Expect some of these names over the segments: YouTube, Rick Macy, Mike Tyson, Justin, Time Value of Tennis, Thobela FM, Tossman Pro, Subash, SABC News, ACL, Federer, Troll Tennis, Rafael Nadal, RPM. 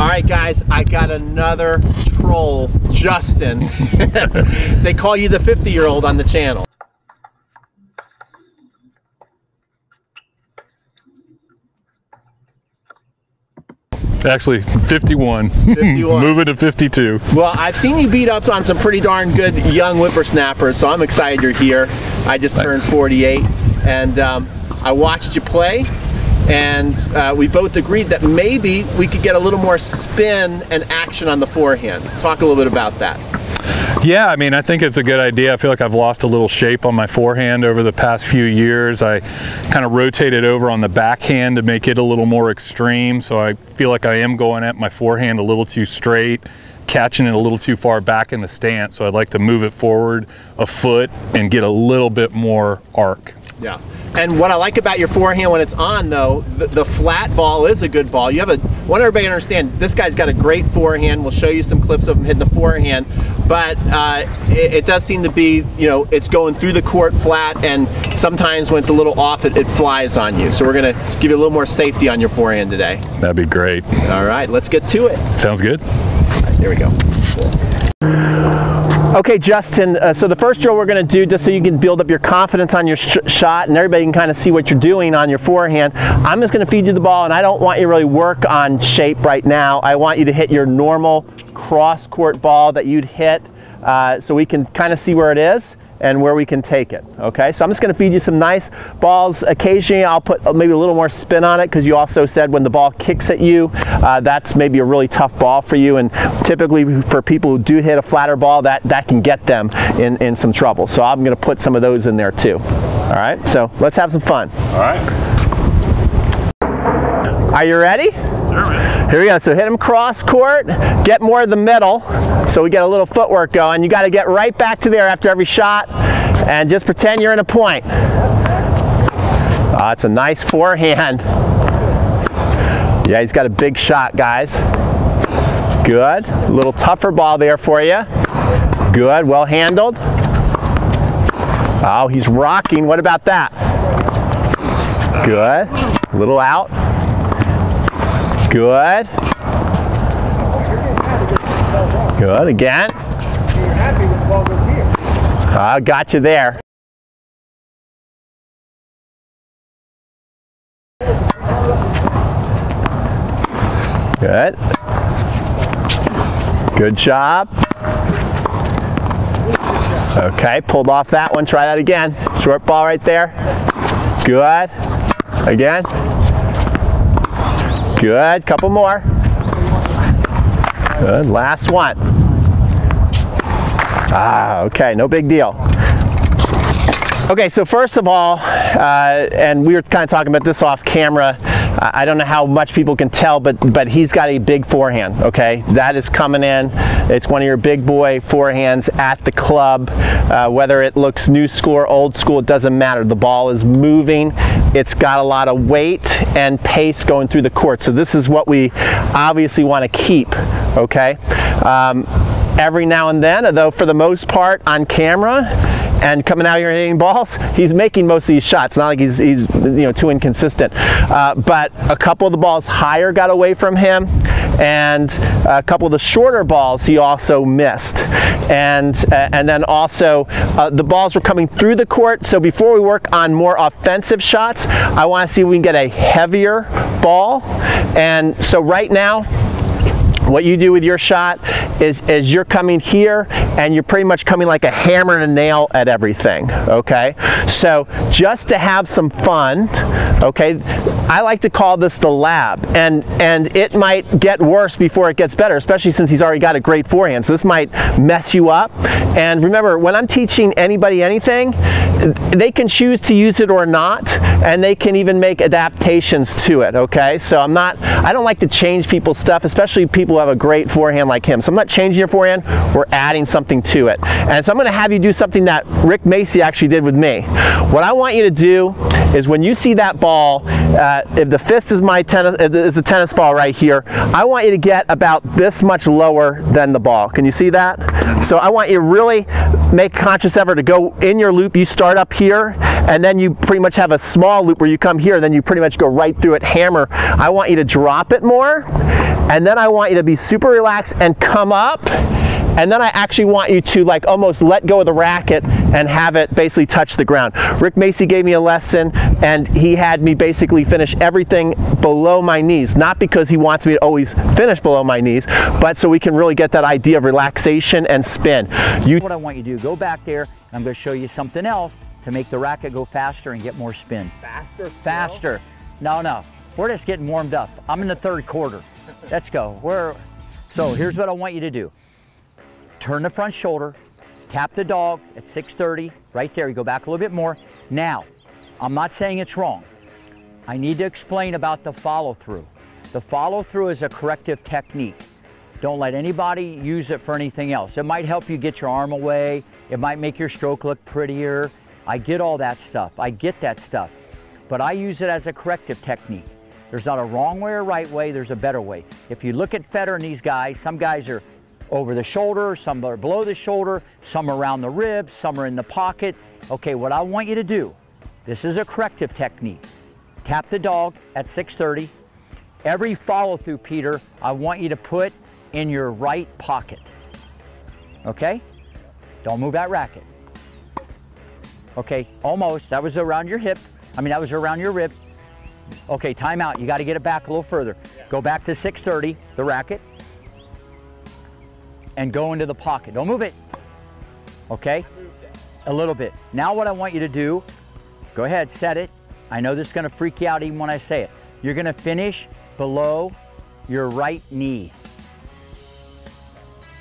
All right, guys, I got another troll, Justin. They call you the 50-year-old on the channel. Actually, 51. 51. Moving to 52. Well, I've seen you beat up on some pretty darn good young whippersnappers, so I'm excited you're here. I just turned 48, and I watched you play. And we both agreed that maybe we could get a little more spin and action on the forehand. Talk a little bit about that. Yeah, I mean, I think it's a good idea. I feel like I've lost a little shape on my forehand over the past few years. I kind of rotated over on the backhand to make it a little more extreme. So I feel like I am going at my forehand a little too straight, catching it a little too far back in the stance. So I'd like to move it forward a foot and get a little bit more arc. Yeah, and what I like about your forehand when it's on, though, the flat ball is a good ball. You have a, I want everybody to understand, this guy's got a great forehand. We'll show you some clips of him hitting the forehand, but it does seem to be, you know, it's going through the court flat, and sometimes when it's a little off, it flies on you. So we're gonna give you a little more safety on your forehand today. That'd be great. All right, let's get to it. Sounds good. All right, here we go. Okay, Justin, so the first drill we're going to do, just so you can build up your confidence on your shot and everybody can kind of see what you're doing on your forehand, I'm just going to feed you the ball, and I don't want you to really work on shape right now. I want you to hit your normal cross-court ball that you'd hit so we can kind of see where it is and where we can take it, okay? So I'm just gonna feed you some nice balls. Occasionally I'll put maybe a little more spin on it, because you also said when the ball kicks at you, that's maybe a really tough ball for you, and typically for people who do hit a flatter ball, that can get them in some trouble. So I'm gonna put some of those in there too. All right, so let's have some fun. All right. Are you ready? Here we go. So hit him cross court, get more of the middle, so we get a little footwork going. You got to get right back to there after every shot, and just pretend you're in a point. It's a nice forehand. Yeah, he's got a big shot, guys. Good. A little tougher ball there for you. Good. Well handled. Oh, he's rocking. What about that? Good. A little out. Good. Good again. I got you there. Good. Good job. Okay, pulled off that one. Try that again. Short ball right there. Good. Again. Good, couple more. Good, last one. Ah, okay, no big deal. Okay, so first of all, and we were kind of talking about this off camera, I don't know how much people can tell, but he's got a big forehand, okay? That is coming in. It's one of your big boy forehands at the club. Whether it looks new school or old school, it doesn't matter. The ball is moving. It's got a lot of weight and pace going through the court. So this is what we obviously want to keep, okay? Every now and then, although for the most part on camera, and coming out here and hitting balls, he's making most of these shots. Not like he's you know, too inconsistent. But a couple of the balls higher got away from him, and a couple of the shorter balls he also missed. And then also, the balls were coming through the court, so before we work on more offensive shots, I want to see if we can get a heavier ball. And so right now, what you do with your shot is you're coming here and you're pretty much coming like a hammer and a nail at everything, okay? So just to have some fun, okay, I like to call this the lab, and it might get worse before it gets better, especially since he's already got a great forehand, so this might mess you up. And remember, when I'm teaching anybody anything, they can choose to use it or not, and they can even make adaptations to it, okay? So I don't like to change people's stuff, especially people have a great forehand like him. So I'm not changing your forehand, we're adding something to it. And so I'm gonna have you do something that Rick Macy actually did with me. What I want you to do is when you see that ball, if the fist is the tennis ball right here, I want you to get about this much lower than the ball. Can you see that? So I want you to really make conscious effort to go in your loop. You start up here and then you pretty much have a small loop where you come here and then you pretty much go right through it, hammer. I want you to drop it more, and then I want you to be super relaxed and come up, and then I actually want you to like almost let go of the racket and have it basically touch the ground. Rick Macy gave me a lesson, and he had me basically finish everything below my knees, not because he wants me to always finish below my knees, but so we can really get that idea of relaxation and spin. What I want you to do, go back there, and I'm going to show you something else to make the racket go faster and get more spin. Faster? Still? Faster. No, no. We're just getting warmed up. I'm in the third quarter. Let's go. So here's what I want you to do. Turn the front shoulder, tap the dog at 6:30, right there. You go back a little bit more. Now, I'm not saying it's wrong. I need to explain about the follow-through. The follow-through is a corrective technique. Don't let anybody use it for anything else. It might help you get your arm away. It might make your stroke look prettier. I get all that stuff. I get that stuff. But I use it as a corrective technique. There's not a wrong way or right way. There's a better way. If you look at Federer and these guys, some guys are over the shoulder, some are below the shoulder, some are around the ribs, some are in the pocket. Okay, what I want you to do, this is a corrective technique. Tap the dog at 6:30. Every follow through, Peter, I want you to put in your right pocket. Okay? Don't move that racket. Okay, almost. That was around your hip. I mean, that was around your ribs. Okay, time out. You got to get it back a little further. Yeah. Go back to 6:30, the racket, and go into the pocket. Don't move it. Okay? A little bit. Now what I want you to do, go ahead, set it. I know this is going to freak you out even when I say it. You're going to finish below your right knee.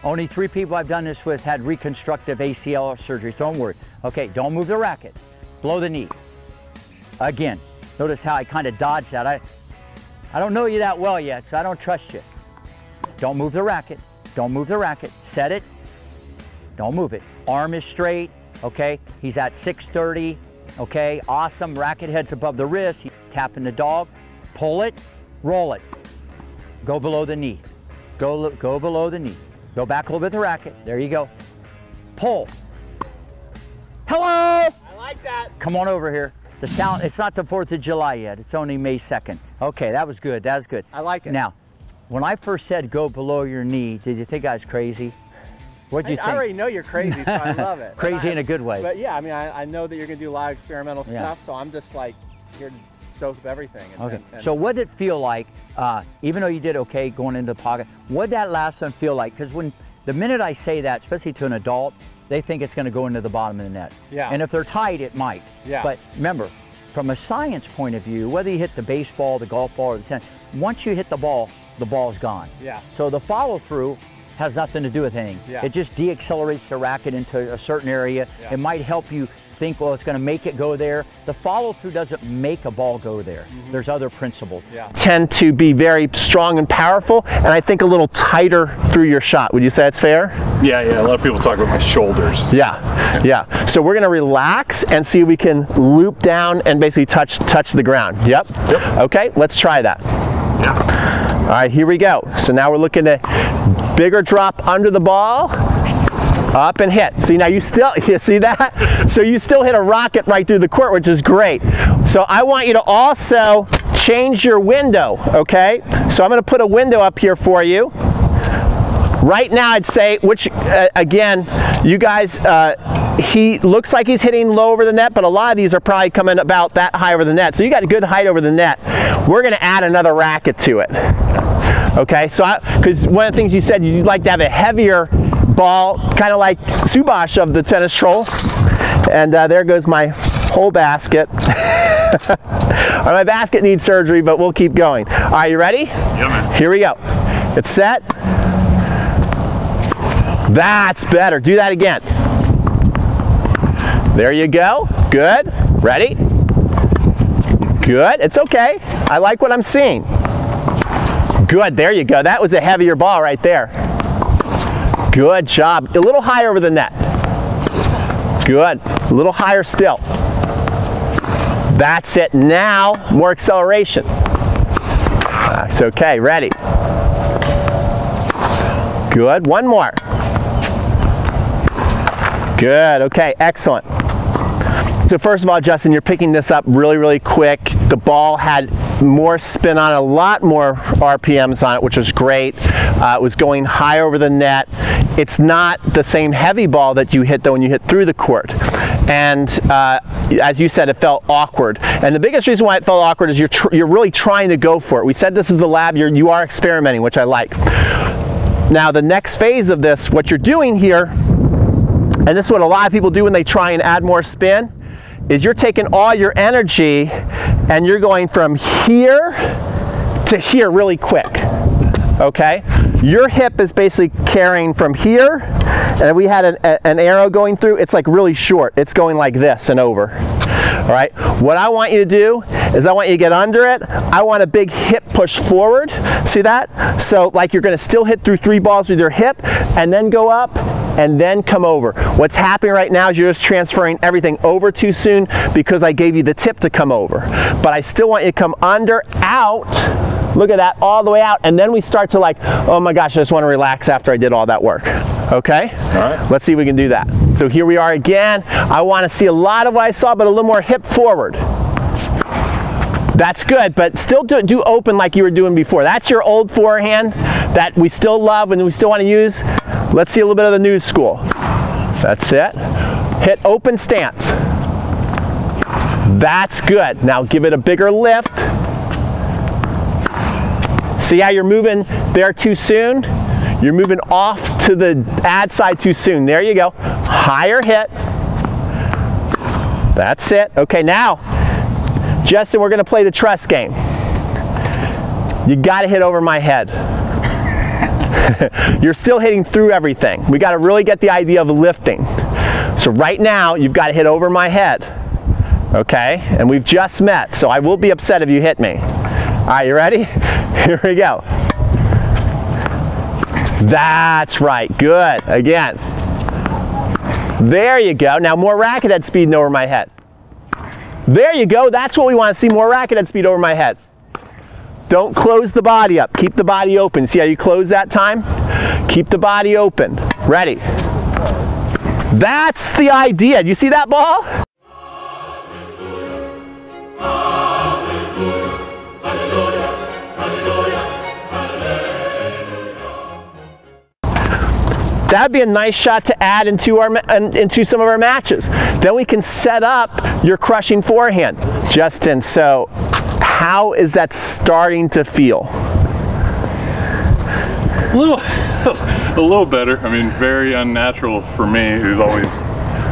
Only 3 people I've done this with had reconstructive ACL surgery, so don't worry. Okay, don't move the racket. Below the knee. Again, notice how I kind of dodged that. I don't know you that well yet, so I don't trust you. Don't move the racket. Don't move the racket. Set it. Don't move it. Arm is straight, okay? He's at 6:30, okay? Awesome. Racket head's above the wrist. He's tapping the dog. Pull it. Roll it. Go below the knee. Go below the knee. Go back a little bit with the racket. There you go. Pull. Hello! I like that. Come on over here. The sound, it's not the 4th of July yet. It's only May 2nd. Okay, that was good. That was good. I like it. Now, when I first said go below your knee, did you think I was crazy? What do you think? I already know you're crazy, so I love it. Crazy in a good way. But yeah, I mean, I know that you're going to do a lot of experimental stuff, so I'm just like here to soak up everything. And, okay. So what did it feel like, even though you did okay going into the pocket, what did that last one feel like? Because when the minute I say that, especially to an adult, they think it's going to go into the bottom of the net. Yeah. And if they're tight, it might. Yeah. But remember, from a science point of view, whether you hit the baseball, the golf ball, or the tennis, once you hit the ball's gone. Yeah. So the follow through has nothing to do with anything. Yeah. It just deaccelerates the racket into a certain area. Yeah. It might help you think, well, it's going to make it go there. The follow through doesn't make a ball go there. Mm-hmm. There's other principles. Yeah. Tend to be very strong and powerful, and I think a little tighter through your shot. Would you say that's fair? Yeah, yeah. A lot of people talk about my shoulders. Yeah, yeah. So we're going to relax and see if we can loop down and basically touch the ground. Yep. Yep. Okay. Let's try that. Yeah. All right. Here we go. So now we're looking at bigger drop under the ball. Up and hit. See, now you see that? So you still hit a rocket right through the court, which is great. So I want you to also change your window, okay? So I'm going to put a window up here for you. Right now I'd say, which again, you guys, he looks like he's hitting low over the net, but a lot of these are probably coming about that high over the net. So you got a good height over the net. We're going to add another racket to it. Okay, so because one of the things you said, you'd like to have a heavier ball, kind of like Subash of the tennis troll. And there goes my whole basket. My basket needs surgery, but we'll keep going. All right, you ready? Yeah, man. Here we go. It's set. That's better. Do that again. There you go. Good. Ready? Good. It's okay. I like what I'm seeing. Good. There you go. That was a heavier ball right there. Good job. A little higher over the net. Good. A little higher still. That's it. Now, more acceleration. That's okay. Ready. Good. One more. Good. Okay. Excellent. So first of all, Justin, you're picking this up really, really quick. The ball had more spin on it, a lot more RPMs on it, which was great. It was going high over the net. It's not the same heavy ball that you hit, though, when you hit through the court. And as you said, it felt awkward. And the biggest reason why it felt awkward is you're really trying to go for it. We said this is the lab. You are experimenting, which I like. Now, the next phase of this, what you're doing here, and this is what a lot of people do when they try and add more spin, is you're taking all your energy and you're going from here to here really quick, okay? Your hip is basically carrying from here, and we had an arrow going through, it's like really short. It's going like this and over, all right? What I want you to do is I want you to get under it. I want a big hip push forward, see that? So like you're gonna still hit through three balls with your hip and then go up and then come over. What's happening right now is you're just transferring everything over too soon because I gave you the tip to come over. But I still want you to come under, out, look at that, all the way out, and then we start to like, oh my gosh, I just want to relax after I did all that work. Okay? All right. Let's see if we can do that. So here we are again. I want to see a lot of what I saw, but a little more hip forward. That's good, but still do open like you were doing before. That's your old forehand that we still love and we still want to use. Let's see a little bit of the new school. That's it. Hit open stance. That's good. Now give it a bigger lift. See how you're moving there too soon? You're moving off to the ad side too soon. There you go. Higher hit. That's it. Okay, now, Justin, we're gonna play the trust game. You gotta hit over my head. You're still hitting through everything. We gotta really get the idea of lifting. So right now, you've gotta hit over my head. Okay, and we've just met, so I will be upset if you hit me. All right, you ready? Here we go. That's right, good. Again. There you go. Now more racket head speed over my head. There you go, that's what we want to see, more racket head speed over my head. Don't close the body up, keep the body open. See how you close that time? Keep the body open. Ready. That's the idea. You see that ball? That'd be a nice shot to add into some of our matches. Then we can set up your crushing forehand. Justin, so how is that starting to feel? A little better. I mean, very unnatural for me, who's always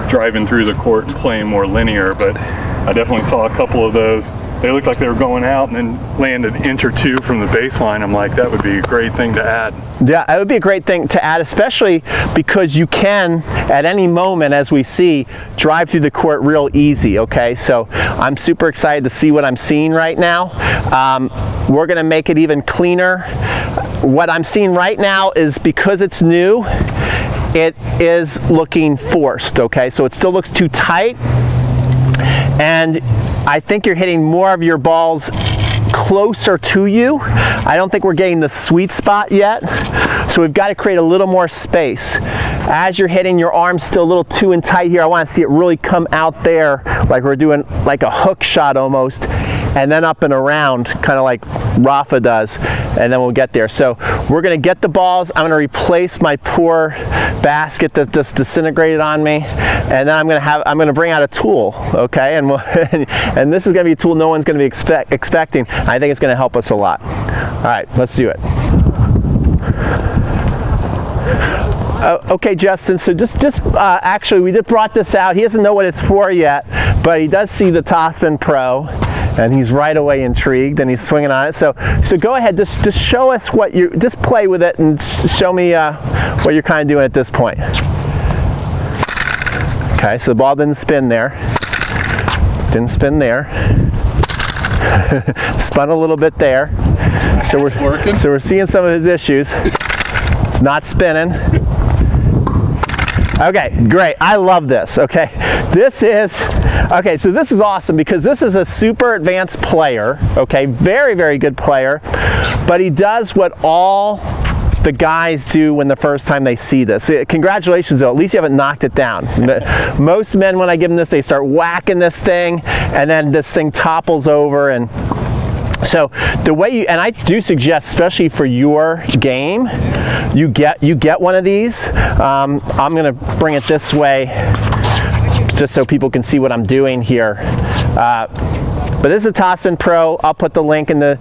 driving through the court and playing more linear, but I definitely saw a couple of those. They looked like they were going out and then land an inch or two from the baseline. I'm like, that would be a great thing to add. Yeah, it would be a great thing to add, especially because you can, at any moment, as we see, drive through the court real easy, okay? So I'm super excited to see what I'm seeing right now. We're gonna make it even cleaner. What I'm seeing right now is, because it's new, it is looking forced, okay? So it still looks too tight, and I think you're hitting more of your balls closer to you. I don't think we're getting the sweet spot yet, so we've got to create a little more space. As you're hitting, your arm's still a little too in tight here. I want to see it really come out there like we're doing like a hook shot almost, and then up and around, kind of like Rafa does, and then we'll get there. So we're gonna get the balls, I'm gonna replace my poor basket that just disintegrated on me, and then I'm gonna bring out a tool, okay? And and this is gonna be a tool no one's gonna be expecting. I think it's gonna help us a lot. All right, let's do it. Okay, Justin, so just actually, we just brought this out. He doesn't know what it's for yet, but he does see the Tossman Pro, and he's right away intrigued, and he's swinging on it. So go ahead, just show us what you, just play with it and show me what you're kind of doing at this point. Okay, so the ball didn't spin there. Didn't spin there. Spun a little bit there. So we're seeing some of his issues. It's not spinning. Okay, great, I love this, okay? This is awesome because this is a super advanced player, okay? Very, very good player, but he does what all the guys do when the first time they see this. Congratulations though, at least you haven't knocked it down. Most men, when I give them this, they start whacking this thing and then this thing topples over. And so the way you, and I do suggest, especially for your game, you get one of these. I'm gonna bring it this way just so people can see what I'm doing here. But this is a Tossman Pro. I'll put the link in the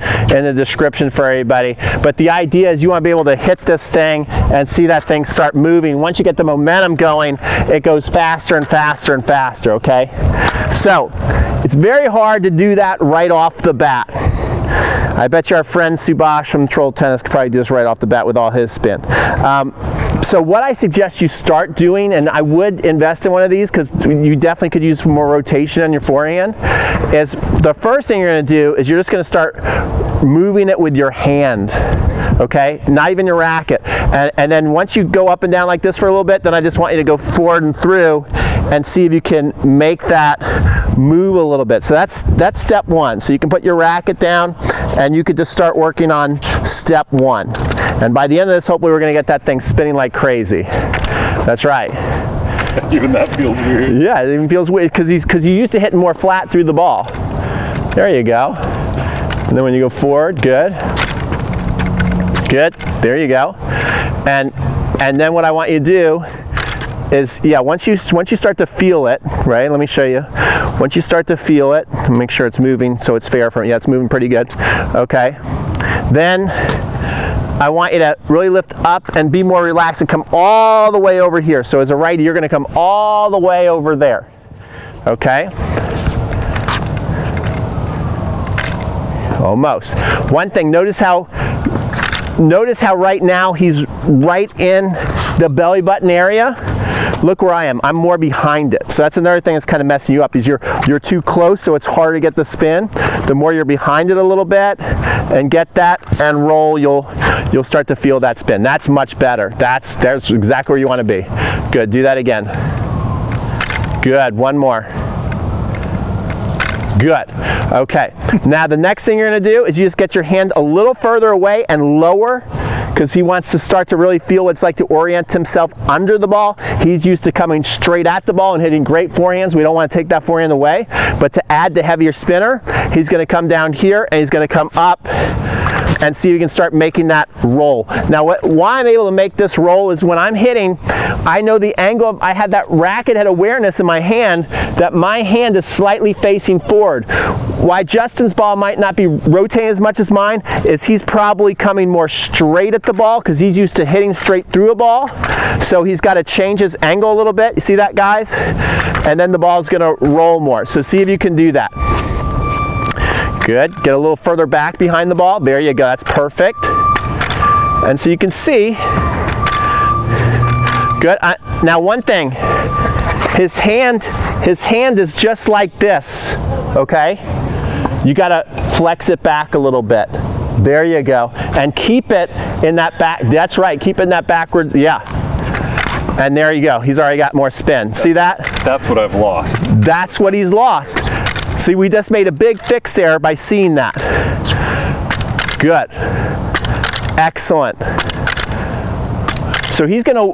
description for everybody. But the idea is you want to be able to hit this thing and see that thing start moving. Once you get the momentum going, it goes faster and faster and faster, okay? So it's very hard to do that right off the bat. I bet you our friend Subash from Troll Tennis could probably do this right off the bat with all his spin. So what I suggest you start doing, and I would invest in one of these because you definitely could use more rotation on your forehand, is the first thing you're going to do is you're just going to start moving it with your hand, okay? Not even your racket. And then once you go up and down like this for a little bit, then I just want you to go forward and through and see if you can make that move a little bit. So that's step one. So you can put your racket down and you could just start working on step one. And by the end of this, hopefully we're going to get that thing spinning like crazy. That's right. Even that feels weird. Yeah, it even feels weird because you're used to hitting more flat through the ball. There you go. And then when you go forward, good. Good. There you go. And then what I want you to do is, yeah, once you start to feel it, right? Let me show you. Once you start to feel it, make sure it's moving so it's fair for me. Yeah, it's moving pretty good. Okay. Then I want you to really lift up and be more relaxed and come all the way over here. So as a righty, you're going to come all the way over there. Okay? Almost. One thing, notice how right now he's right in the belly button area. Look where I am. I'm more behind it. So that's another thing that's kind of messing you up, is you're too close, so it's harder to get the spin. The more you're behind it a little bit and get that and roll, you'll start to feel that spin. That's much better. That's exactly where you want to be. Good. Do that again. Good. One more. Good. Okay. Now the next thing you're going to do is you just get your hand a little further away and lower, because he wants to start to really feel what it's like to orient himself under the ball. He's used to coming straight at the ball and hitting great forehands. We don't want to take that forehand away, but to add the heavier spinner, he's going to come down here and he's going to come up and see if you can start making that roll. Now, why I'm able to make this roll is when I'm hitting, I know the angle, I have that racket head awareness in my hand, that my hand is slightly facing forward. Why Justin's ball might not be rotating as much as mine is he's probably coming more straight at the ball because he's used to hitting straight through a ball. So he's got to change his angle a little bit. You see that, guys? And then the ball's going to roll more. So see if you can do that. Good. Get a little further back behind the ball. There you go. That's perfect. And so you can see. Good. Now one thing. His hand is just like this. Okay? You got to flex it back a little bit. There you go. And keep it in that back. That's right. Keep it in that backwards. Yeah. And there you go. He's already got more spin. See that? That's what I've lost. That's what he's lost. See, we just made a big fix there by seeing that. Good. Excellent. So he's gonna,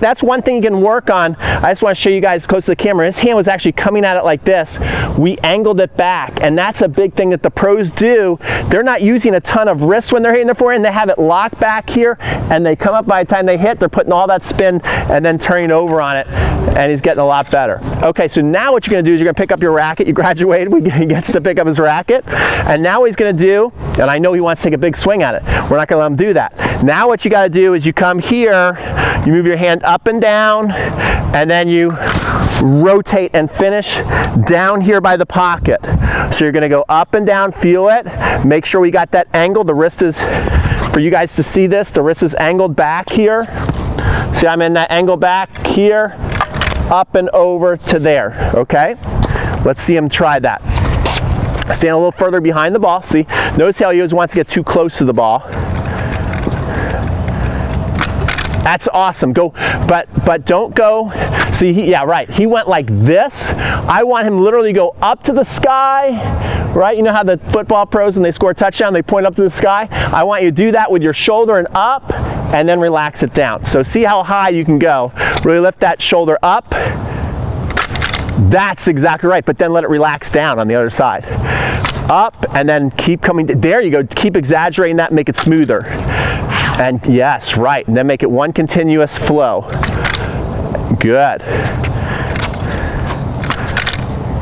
that's one thing you can work on. I just wanna show you guys close to the camera. His hand was actually coming at it like this. We angled it back, and that's a big thing that the pros do. They're not using a ton of wrist when they're hitting their forehand. They have it locked back here, and they come up by the time they hit, they're putting all that spin and then turning over on it, and he's getting a lot better. Okay, so now what you're gonna do is you're gonna pick up your racket. You graduated, he gets to pick up his racket, and now what he's gonna do, and I know he wants to take a big swing at it. We're not gonna let him do that. Now what you gotta do is you come here, you move your hand up and down, and then you rotate and finish down here by the pocket. So you're going to go up and down, feel it, make sure we got that angle. The wrist is, for you guys to see this, the wrist is angled back here. See, I'm in that angle back here, up and over to there, okay? Let's see him try that. Stand a little further behind the ball, see? Notice how he always wants to get too close to the ball. That's awesome. Go, but don't go. See, yeah, right. He went like this. I want him literally to go up to the sky, right? You know how the football pros, when they score a touchdown, they point up to the sky? I want you to do that with your shoulder and up, and then relax it down. So see how high you can go. Really lift that shoulder up. That's exactly right, but then let it relax down on the other side. Up, and then keep coming, there you go, keep exaggerating that, make it smoother. And yes, right, and then make it one continuous flow. Good.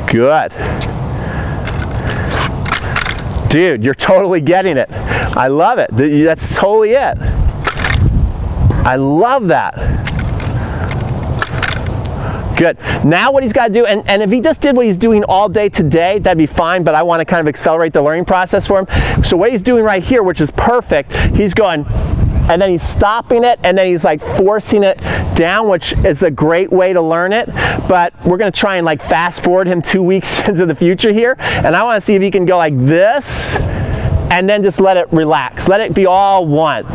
Good. Dude, you're totally getting it. I love it, that's totally it. I love that. Good. Now what he's got to do, and if he just did what he's doing all day today, that'd be fine, but I want to kind of accelerate the learning process for him. So what he's doing right here, which is perfect, he's going, and then he's stopping it, and then he's like forcing it down, which is a great way to learn it, but we're going to try and like fast forward him 2 weeks into the future here, and I want to see if he can go like this, and then just let it relax. Let it be all one.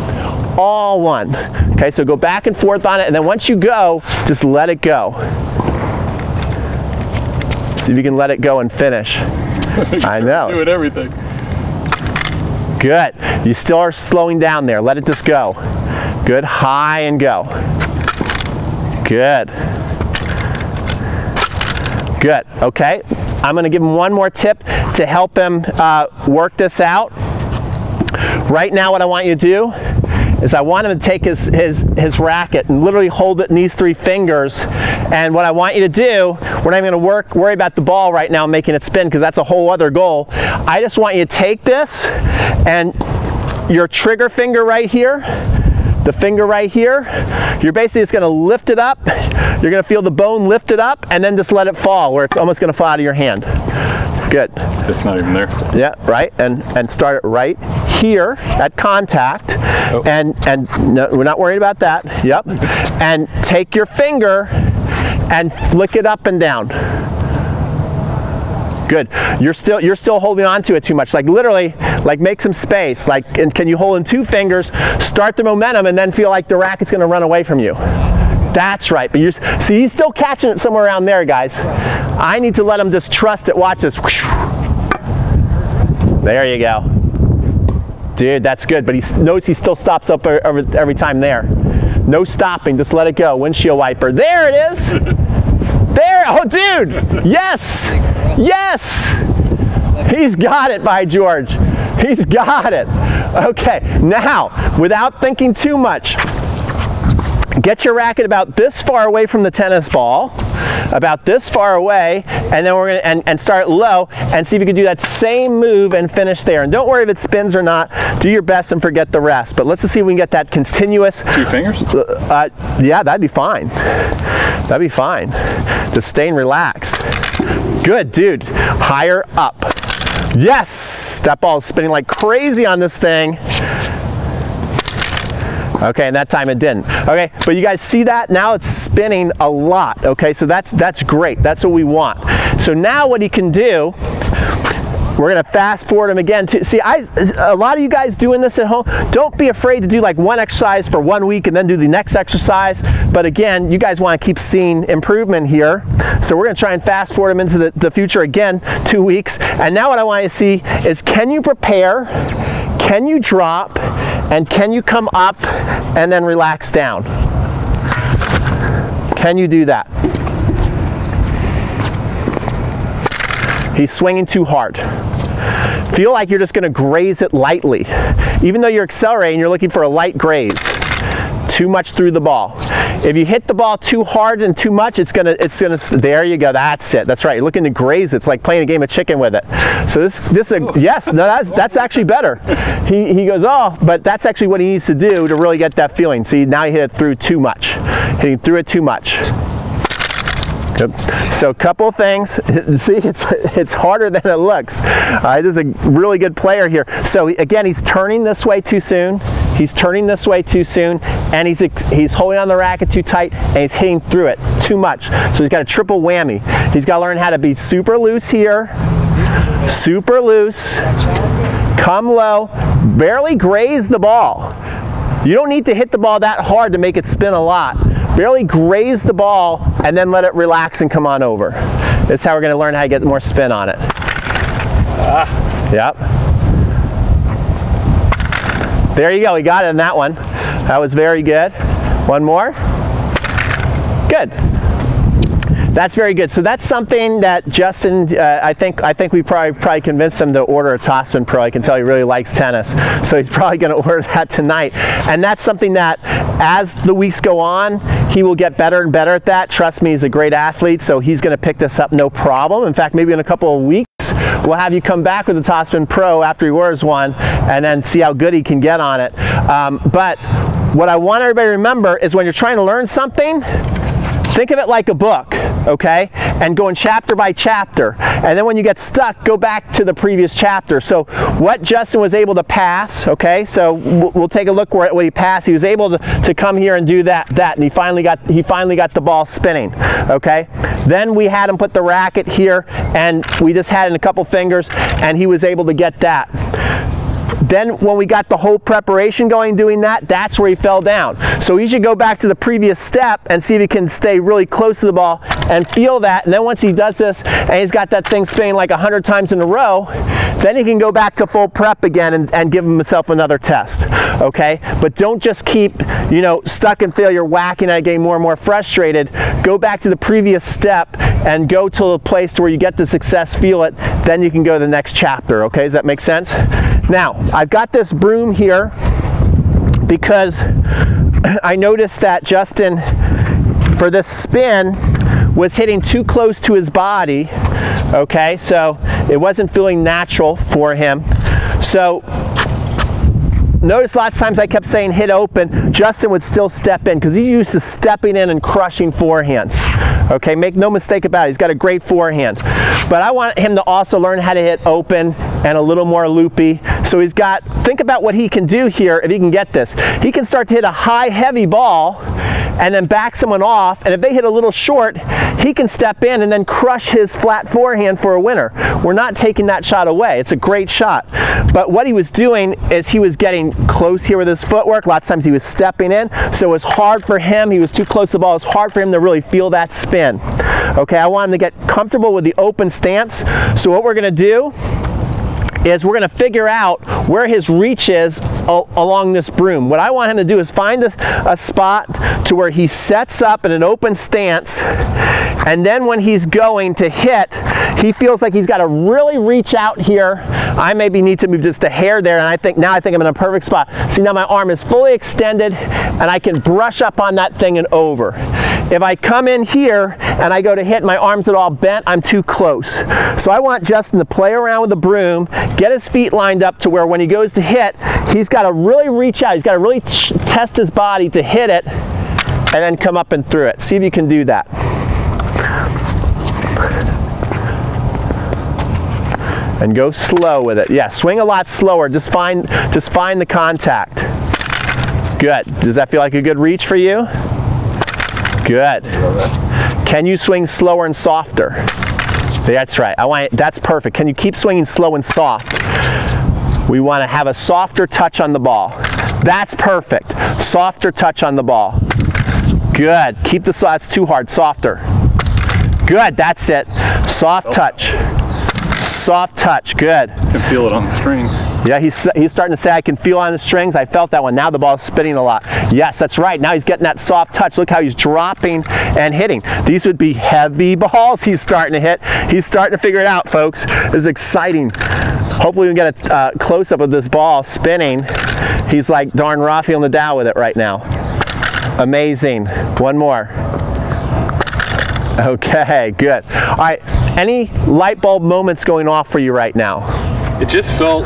All one. Okay, so go back and forth on it, and then once you go, just let it go. See if you can let it go and finish. I know. Doing everything. Good. You still are slowing down there. Let it just go. Good. High and go. Good. Good. Okay. I'm going to give him one more tip to help him work this out. Right now, what I want you to do is I want him to take his racket and literally hold it in these three fingers. And what I want you to do, we're not even gonna worry about the ball right now making it spin because that's a whole other goal. I just want you to take this and your trigger finger right here, the finger right here, you're basically just gonna lift it up. You're gonna feel the bone lift it up and then just let it fall where it's almost gonna fall out of your hand. Good. It's not even there. Yeah, right, and start it right here at contact. Oh. And no, we're not worried about that. Yep. And take your finger and flick it up and down. Good. You're still holding on to it too much. Like literally, like make some space. Like, and can you hold in two fingers, start the momentum, and then feel like the racket's gonna run away from you. That's right, but you see he's still catching it somewhere around there, guys. I need to let him just trust it. Watch this. There you go. Dude, that's good, but he notice he still stops up every time there. No stopping, just let it go. Windshield wiper. There it is. There, oh dude, yes, yes. He's got it by George. He's got it. Okay, now, without thinking too much, get your racket about this far away from the tennis ball, about this far away, and then we're gonna and start low and see if you can do that same move and finish there. And don't worry if it spins or not. Do your best and forget the rest. But let's just see if we can get that continuous. Two fingers? Yeah, that'd be fine. That'd be fine. Just staying relaxed. Good, dude. Higher up. Yes! That ball is spinning like crazy on this thing. Okay, and that time it didn't. Okay, but you guys see that? Now it's spinning a lot, okay? So that's great, that's what we want. So now what he can do, we're gonna fast forward him again. A lot of you guys doing this at home, don't be afraid to do like one exercise for 1 week and then do the next exercise. But again, you guys wanna keep seeing improvement here. So we're gonna try and fast forward him into the future again, 2 weeks. And now what I want you to see is, can you prepare, can you drop, and can you come up and then relax down? Can you do that? He's swinging too hard. Feel like you're just gonna graze it lightly. Even though you're accelerating, you're looking for a light graze. Too much through the ball. If you hit the ball too hard and too much, it's gonna, there you go, that's it, that's right. You're looking to graze it. It's like playing a game of chicken with it. So this is a, yes, no, that's actually better. He goes, oh, but that's actually what he needs to do to really get that feeling. See, now he hit it through too much. Hitting through it too much. So a couple things, see, it's harder than it looks. This is a really good player here. So again, he's turning this way too soon, he's turning this way too soon, and he's holding on the racket too tight, and he's hitting through it too much. So he's got a triple whammy. He's got to learn how to be super loose here, super loose, come low, barely graze the ball. You don't need to hit the ball that hard to make it spin a lot. Barely graze the ball and then let it relax and come on over. That's how we're gonna learn how to get more spin on it. Yep. There you go. He got it in that one. That was very good. One more. Good. That's very good. So that's something that Justin, I think we probably convinced him to order a Tossman Pro. I can tell he really likes tennis. So he's probably going to order that tonight. And that's something that as the weeks go on, he will get better and better at that. Trust me, he's a great athlete, so he's going to pick this up no problem. In fact, maybe in a couple of weeks, we'll have you come back with a Tossman Pro after he orders one and then see how good he can get on it. But what I want everybody to remember is when you're trying to learn something, think of it like a book, okay? And going chapter by chapter. And then when you get stuck, go back to the previous chapter. So what Justin was able to pass, okay? So we'll take a look where he passed. He was able to come here and do that, and he finally got the ball spinning, okay? Then we had him put the racket here, and we just had it in a couple fingers, and he was able to get that. Then when we got the whole preparation going doing that, that's where he fell down. So he should go back to the previous step and see if he can stay really close to the ball and feel that. And then once he does this and he's got that thing spinning like 100 times in a row, then he can go back to full prep again and give himself another test, okay? But don't just keep, you know, stuck in failure, whacking at a game, more and more frustrated. Go back to the previous step and go to a place where you get the success, feel it, then you can go to the next chapter, okay? Does that make sense? Now, I've got this broom here because I noticed that Justin, for this spin, was hitting too close to his body, okay? So it wasn't feeling natural for him. So notice lots of times I kept saying hit open, Justin would still step in because he's used to stepping in and crushing forehands. Okay, make no mistake about it, he's got a great forehand. But I want him to also learn how to hit open and a little more loopy. So he's got, think about what he can do here if he can get this. He can start to hit a high, heavy ball and then back someone off, and if they hit a little short, he can step in and then crush his flat forehand for a winner. We're not taking that shot away, it's a great shot. But what he was doing is he was getting close here with his footwork. Lots of times he was stepping in, so it was hard for him, he was too close to the ball, it was hard for him to really feel that spin. Okay, I want him to get comfortable with the open stance, so what we're gonna do is we're gonna figure out where his reach is along this broom. What I want him to do is find a spot to where he sets up in an open stance, and then when he's going to hit, he feels like he's gotta really reach out here. I maybe need to move just a hair there, and I think I'm in a perfect spot. See, now my arm is fully extended, and I can brush up on that thing and over. If I come in here and I go to hit, my arm's at all bent, I'm too close. So I want Justin to play around with the broom, get his feet lined up to where when he goes to hit, he's got to really reach out, he's got to really test his body to hit it, and then come up and through it. See if you can do that. And go slow with it. Yeah, swing a lot slower, just find the contact. Good. Does that feel like a good reach for you? Good. Can you swing slower and softer? That's right. That's perfect. Can you keep swinging slow and soft? We want to have a softer touch on the ball. That's perfect. Softer touch on the ball. Good. Keep the slots too hard. Softer. Good. That's it. Soft touch. Soft touch. Good. I can feel it on the strings. Yeah, he's starting to say, I can feel on the strings. I felt that one. Now the ball's spinning a lot. Yes, that's right. Now he's getting that soft touch. Look how he's dropping and hitting. These would be heavy balls he's starting to hit. He's starting to figure it out, folks. This is exciting. Hopefully we can get a close-up of this ball spinning. He's like darn Rafael Nadal with it right now. Amazing. One more. Okay, good. All right, any light bulb moments going off for you right now? It just felt...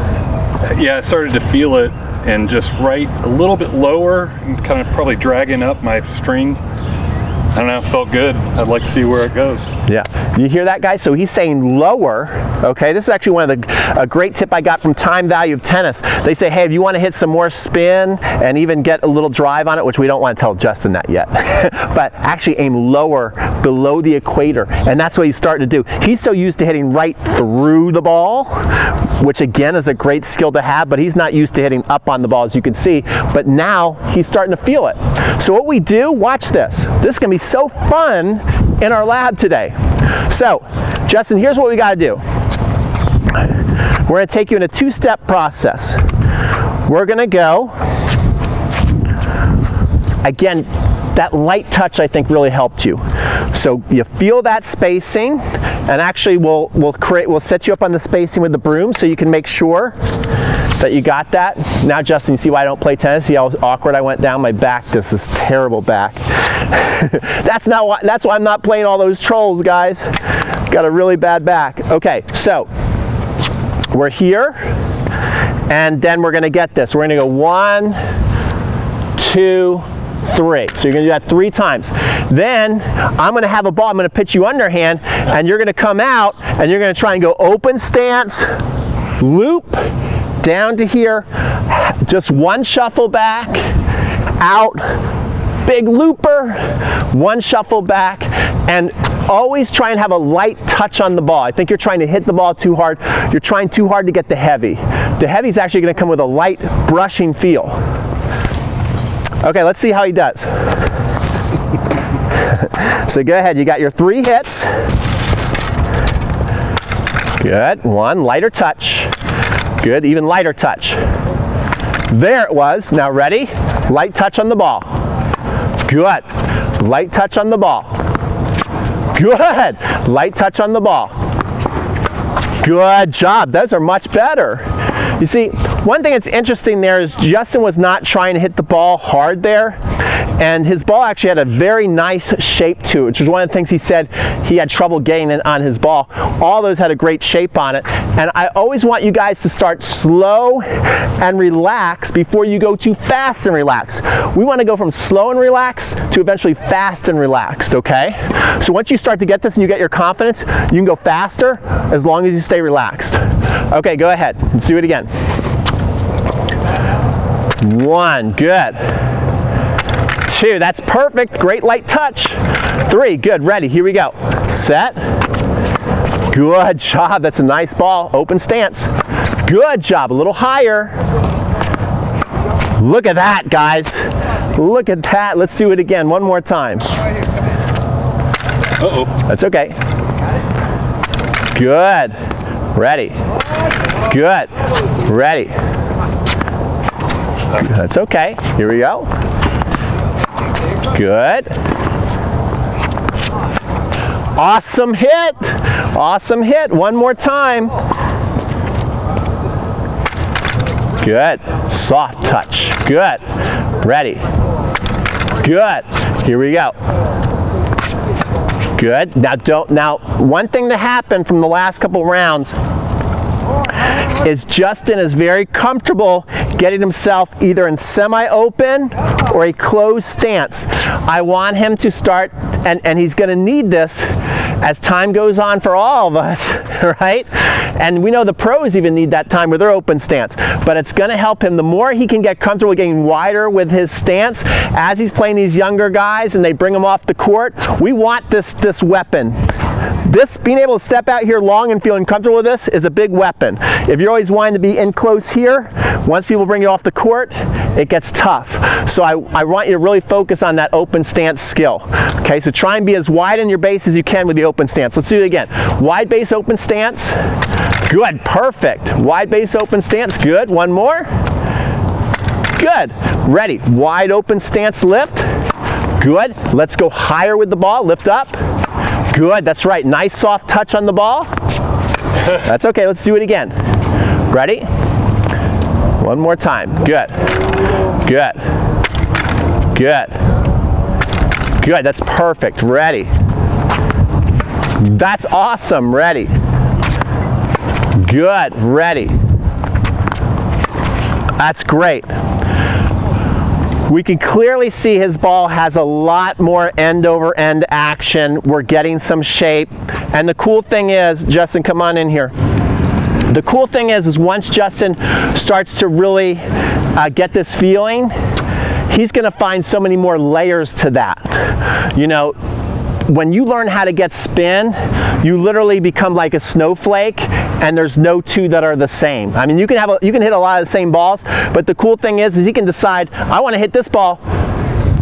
Yeah, I started to feel it, and just right a little bit lower, and kind of probably dragging up my string. I don't know, it felt good. I'd like to see where it goes. Yeah, you hear that, guys? So he's saying lower, okay? This is actually one of a great tip I got from Time Value of Tennis. They say, hey, if you want to hit some more spin and even get a little drive on it, which we don't want to tell Justin that yet, but actually aim lower, below the equator, and that's what he's starting to do. He's so used to hitting right through the ball, which again is a great skill to have, but he's not used to hitting up on the ball, as you can see, but now he's starting to feel it. So what we do, watch this. This is going to be so fun in our lab today. So, Justin, here's what we got to do. We're going to take you in a two-step process. We're going to go, again, that light touch I think really helped you. So you feel that spacing, and actually we'll set you up on the spacing with the broom so you can make sure that you got that. Now Justin, you see why I don't play tennis? See how awkward I went down? My back, this is terrible back. That's why I'm not playing all those trolls, guys. Got a really bad back. Okay, so we're here, and then we're gonna get this. We're gonna go 1, 2, 3. So you're gonna do that 3 times. Then I'm gonna have a ball, I'm gonna pitch you underhand, and you're gonna come out, and you're gonna try and go open stance, loop, down to here, just 1 shuffle back, out, big looper, 1 shuffle back, and always try and have a light touch on the ball. I think you're trying to hit the ball too hard. You're trying too hard to get the heavy. The heavy's actually gonna come with a light brushing feel. Okay, let's see how he does. So go ahead, you got your 3 hits. Good, 1, lighter touch. Good, even lighter touch. There it was, now ready? Light touch on the ball. Good, light touch on the ball. Good, light touch on the ball. Good job, those are much better. You see, one thing that's interesting there is Justin was not trying to hit the ball hard there, and his ball actually had a very nice shape to it, which is one of the things he said he had trouble getting on his ball. All those had a great shape on it, and I always want you guys to start slow and relax before you go too fast and relaxed. We want to go from slow and relaxed to eventually fast and relaxed, okay? So once you start to get this and you get your confidence, you can go faster as long as you stay relaxed. Okay, go ahead. Let's do it again. 1, good. 2, that's perfect, great light touch. 3, good, ready, here we go. Set, good job, that's a nice ball, open stance. Good job, a little higher. Look at that, guys. Look at that, let's do it again, one more time. Uh-oh. That's okay. Good, ready, good, ready. That's okay, here we go. Good. Awesome hit. Awesome hit. One more time. Good. Soft touch. Good. Ready. Good. Here we go. Good. Now don't, now one thing that happened from the last couple rounds is Justin is very comfortable getting himself either in semi-open or a closed stance. I want him to start, and he's gonna need this as time goes on for all of us, right? And we know the pros even need that time with their open stance, but it's gonna help him. The more he can get comfortable getting wider with his stance as he's playing these younger guys and they bring him off the court, we want this weapon. This, being able to step out here long and feeling comfortable with this is a big weapon. If you're always wanting to be in close here, once people bring you off the court, it gets tough. So I want you to really focus on that open stance skill. Okay, so try and be as wide in your base as you can with the open stance. Let's do it again. Wide base, open stance. Good, perfect. Wide base, open stance, good. One more. Good, ready. Wide open stance, lift. Good, let's go higher with the ball, lift up. Good, that's right, nice soft touch on the ball. That's okay, let's do it again. Ready? One more time, good. Good. Good. Good, that's perfect, ready. That's awesome, ready. Good, ready. That's great. We can clearly see his ball has a lot more end-over-end action. We're getting some shape. And the cool thing is, Justin, come on in here. The cool thing is once Justin starts to really get this feeling, he's gonna find so many more layers to that. You know, when you learn how to get spin, you literally become like a snowflake, and there's no two that are the same. I mean, you can hit a lot of the same balls, but the cool thing is he can decide, I want to hit this ball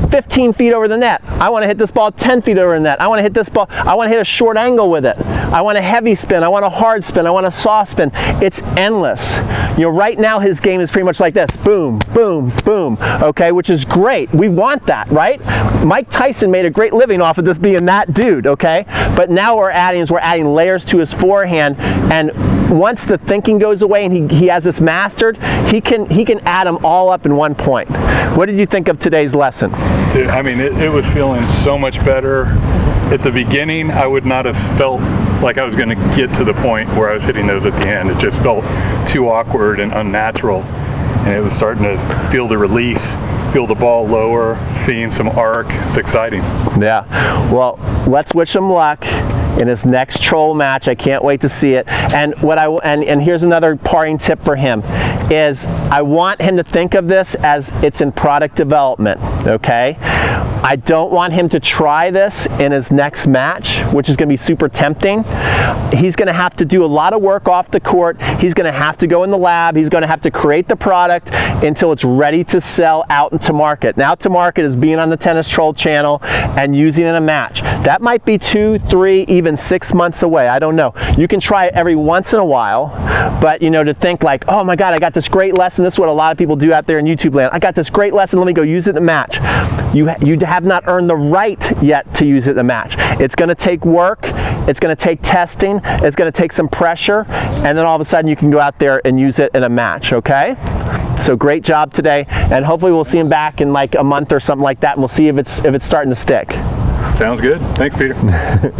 15 feet over the net. I want to hit this ball 10 feet over the net. I want to hit this ball, I want to hit a short angle with it. I want a heavy spin, I want a hard spin, I want a soft spin. It's endless. You know, right now his game is pretty much like this. Boom, boom, boom, okay, which is great. We want that, right? Mike Tyson made a great living off of this being that dude, okay? But now we're adding layers to his forehand, and once the thinking goes away and he has this mastered, he can add them all up in one point. What did you think of today's lesson? Dude, I mean, it was feeling so much better. At the beginning, I would not have felt like I was going to get to the point where I was hitting those at the end. It just felt too awkward and unnatural. And it was starting to feel the release, feel the ball lower, seeing some arc. It's exciting. Yeah. Well, let's wish him luck in his next troll match. I can't wait to see it. And what and here's another parting tip for him is I want him to think of this as it's in product development, okay? I don't want him to try this in his next match, which is going to be super tempting. He's going to have to do a lot of work off the court. He's going to have to go in the lab. He's going to have to create the product until it's ready to sell out into market. Now to market is being on the Tennis Troll channel and using it in a match. That might be 2, 3, even 6 months away. I don't know. You can try it every once in a while, but you know, to think like, oh my God, I got this great lesson. This is what a lot of people do out there in YouTube land. I got this great lesson. Let me go use it in a match. You'd have not earned the right yet to use it in the match. It's going to take work, it's going to take testing, it's going to take some pressure, and then all of a sudden you can go out there and use it in a match, okay? So great job today, and hopefully we'll see him back in like a month or something like that, and we'll see if it's starting to stick. Sounds good. Thanks, Peter.